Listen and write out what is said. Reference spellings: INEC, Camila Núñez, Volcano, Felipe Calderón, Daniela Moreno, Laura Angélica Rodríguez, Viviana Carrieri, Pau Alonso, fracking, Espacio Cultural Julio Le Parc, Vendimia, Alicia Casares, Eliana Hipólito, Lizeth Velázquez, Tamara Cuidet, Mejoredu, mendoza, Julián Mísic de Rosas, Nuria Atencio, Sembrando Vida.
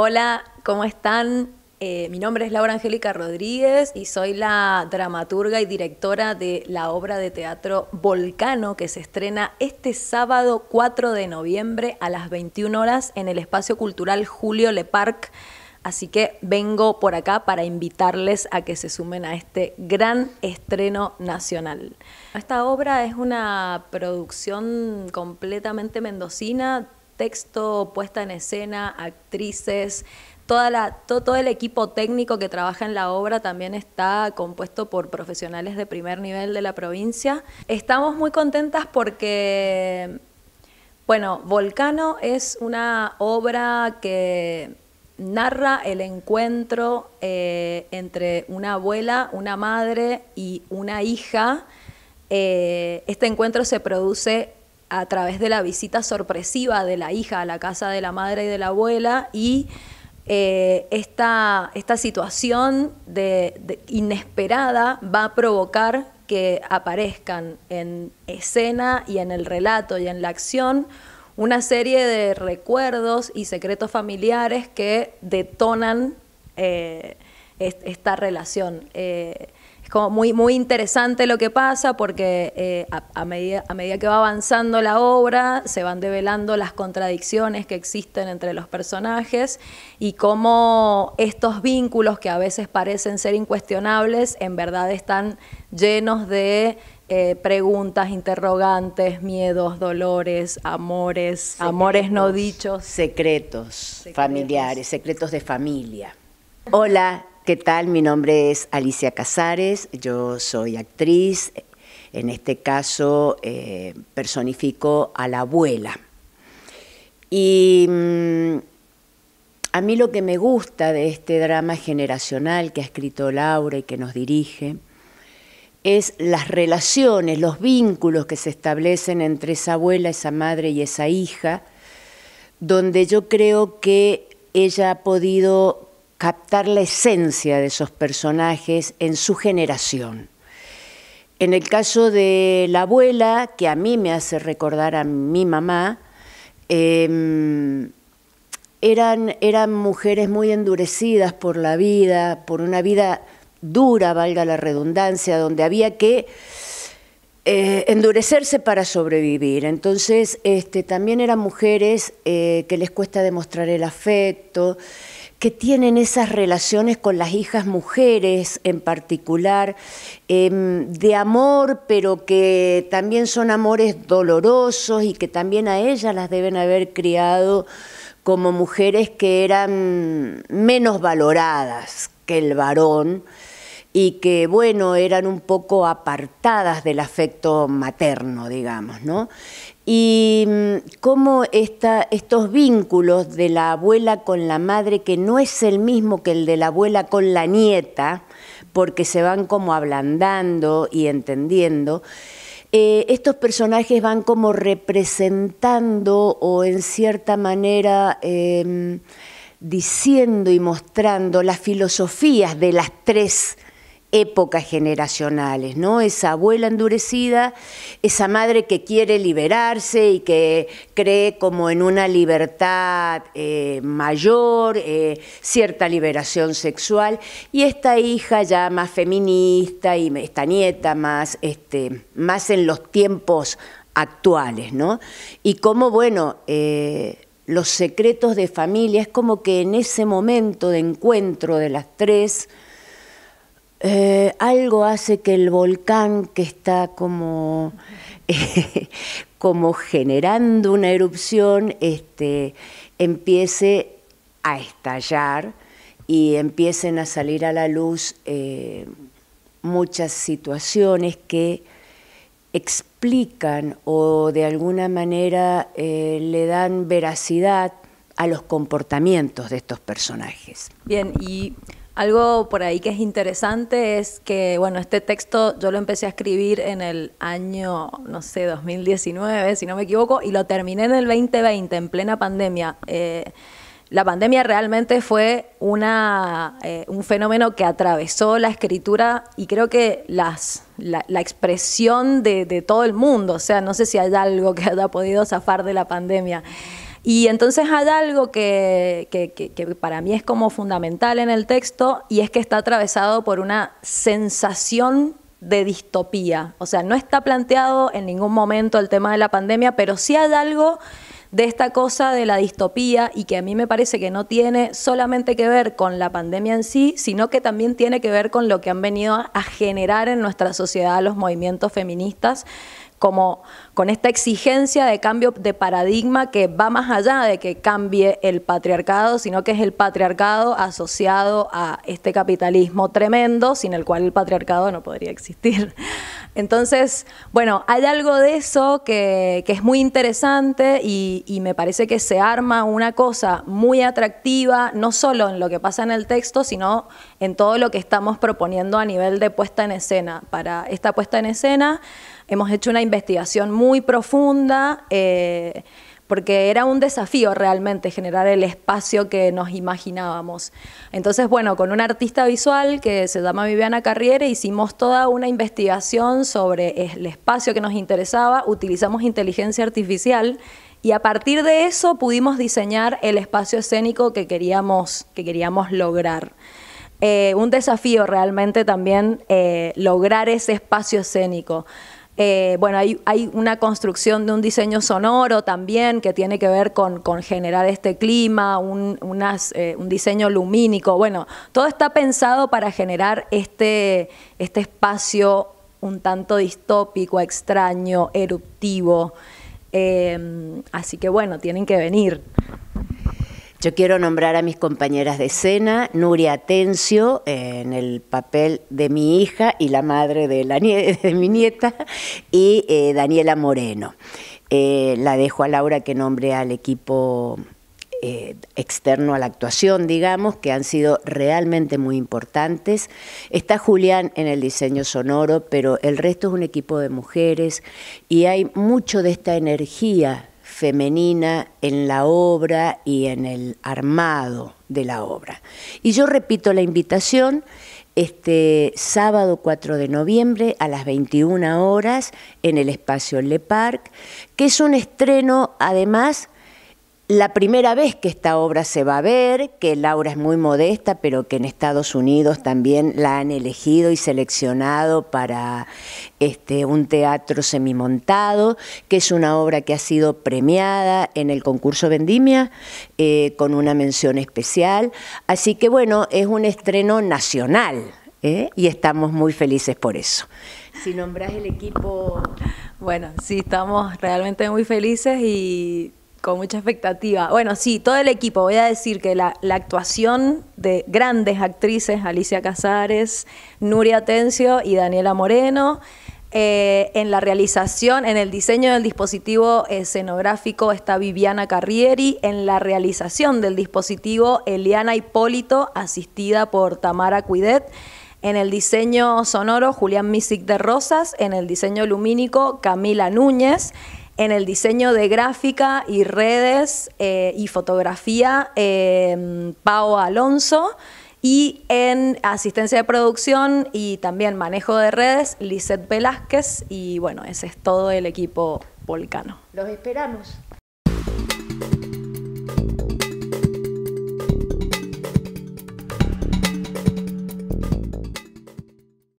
Hola, ¿cómo están? Mi nombre es Laura Angélica Rodríguez y soy la dramaturga y directora de la obra de teatro Volcano, que se estrena este sábado 4 de noviembre a las 21 horas en el Espacio Cultural Julio Le Parc. Así que vengo por acá para invitarles a que se sumen a este gran estreno nacional. Esta obra es una producción completamente mendocina, texto, puesta en escena, actrices, todo el equipo técnico que trabaja en la obra también está compuesto por profesionales de primer nivel de la provincia. Estamos muy contentas porque, bueno, Volcano es una obra que narra el encuentro entre una abuela, una madre y una hija. Este encuentro se produce a través de la visita sorpresiva de la hija a la casa de la madre y de la abuela, y esta situación inesperada va a provocar que aparezcan en escena y en el relato y en la acción una serie de recuerdos y secretos familiares que detonan esta relación. Es como muy interesante lo que pasa, porque a medida que va avanzando la obra se van develando las contradicciones que existen entre los personajes y cómo estos vínculos, que a veces parecen ser incuestionables, en verdad están llenos de preguntas, interrogantes, miedos, dolores, amores, secretos, amores no dichos. Secretos familiares, secretos de familia. Hola. ¿Qué tal? Mi nombre es Alicia Casares, yo soy actriz, en este caso personifico a la abuela. Y a mí lo que me gusta de este drama generacional que ha escrito Laura y que nos dirige es las relaciones, los vínculos que se establecen entre esa abuela, esa madre y esa hija, donde yo creo que ella ha podido captar la esencia de esos personajes en su generación. En el caso de la abuela, que a mí me hace recordar a mi mamá, eran mujeres muy endurecidas por la vida, por una vida dura, valga la redundancia, donde había que endurecerse para sobrevivir. Entonces, también eran mujeres que les cuesta demostrar el afecto, que tienen esas relaciones con las hijas mujeres en particular, de amor, pero que también son amores dolorosos y que también a ellas las deben haber criado como mujeres que eran menos valoradas que el varón y que, bueno, eran un poco apartadas del afecto materno, digamos, ¿no? Y cómo estos vínculos de la abuela con la madre, que no es el mismo que el de la abuela con la nieta, porque se van como ablandando y entendiendo, estos personajes van como representando o en cierta manera diciendo y mostrando las filosofías de las tres épocas generacionales, ¿no? Esa abuela endurecida, esa madre que quiere liberarse y que cree como en una libertad mayor, cierta liberación sexual, y esta hija ya más feminista y esta nieta más, más en los tiempos actuales, ¿no? Y como, bueno, los secretos de familia, es como que en ese momento de encuentro de las tres, algo hace que el volcán, que está como, como generando una erupción, empiece a estallar y empiecen a salir a la luz muchas situaciones que explican o de alguna manera le dan veracidad a los comportamientos de estos personajes. Bien, y algo por ahí que es interesante es que, bueno, este texto yo lo empecé a escribir en el año, no sé, 2019, si no me equivoco, y lo terminé en el 2020, en plena pandemia. La pandemia realmente fue un fenómeno que atravesó la escritura y creo que la expresión de todo el mundo. O sea, no sé si hay algo que haya podido zafar de la pandemia. Y entonces hay algo que para mí es como fundamental en el texto, y es que está atravesado por una sensación de distopía. O sea, no está planteado en ningún momento el tema de la pandemia, pero sí hay algo de esta cosa de la distopía, y que a mí me parece que no tiene solamente que ver con la pandemia en sí, sino que también tiene que ver con lo que han venido a generar en nuestra sociedad los movimientos feministas, como con esta exigencia de cambio de paradigma que va más allá de que cambie el patriarcado, sino que es el patriarcado asociado a este capitalismo tremendo, sin el cual el patriarcado no podría existir. Entonces, bueno, hay algo de eso que es muy interesante, y me parece que se arma una cosa muy atractiva, no solo en lo que pasa en el texto, sino en todo lo que estamos proponiendo a nivel de puesta en escena. Para esta puesta en escena hemos hecho una investigación muy profunda, porque era un desafío realmente generar el espacio que nos imaginábamos. Entonces, bueno, con una artista visual que se llama Viviana Carrieri, hicimos toda una investigación sobre el espacio que nos interesaba, utilizamos inteligencia artificial, y a partir de eso pudimos diseñar el espacio escénico que queríamos lograr. Un desafío realmente también lograr ese espacio escénico. Bueno, hay una construcción de un diseño sonoro también que tiene que ver con generar este clima, un diseño lumínico. Bueno, todo está pensado para generar este espacio un tanto distópico, extraño, eruptivo. Así que bueno, tienen que venir. Yo quiero nombrar a mis compañeras de escena, Nuria Atencio, en el papel de mi hija y la madre de mi nieta, y Daniela Moreno. La dejo a Laura que nombre al equipo externo a la actuación, digamos, que han sido realmente muy importantes. Está Julián en el diseño sonoro, pero el resto es un equipo de mujeres, y hay mucho de esta energía femenina en la obra y en el armado de la obra. Y yo repito la invitación, este sábado 4 de noviembre a las 21 horas en el Espacio Le Parc, que es un estreno, además, la primera vez que esta obra se va a ver, que Laura es muy modesta, pero que en Estados Unidos también la han elegido y seleccionado para un teatro semimontado, que es una obra que ha sido premiada en el concurso Vendimia con una mención especial. Así que bueno, es un estreno nacional, y estamos muy felices por eso. Si nombrás el equipo... Bueno, sí, estamos realmente muy felices y con mucha expectativa. Bueno, sí, todo el equipo. Voy a decir que la actuación de grandes actrices, Alicia Casares, Nuria Atencio y Daniela Moreno, en la realización, en el diseño del dispositivo escenográfico está Viviana Carrieri, en la realización del dispositivo Eliana Hipólito, asistida por Tamara Cuidet, en el diseño sonoro Julián Mísic de Rosas, en el diseño lumínico Camila Núñez, en el diseño de gráfica y redes y fotografía, Pau Alonso, y en asistencia de producción y también manejo de redes, Lizeth Velázquez, y bueno, ese es todo el equipo Volcano. Los esperamos.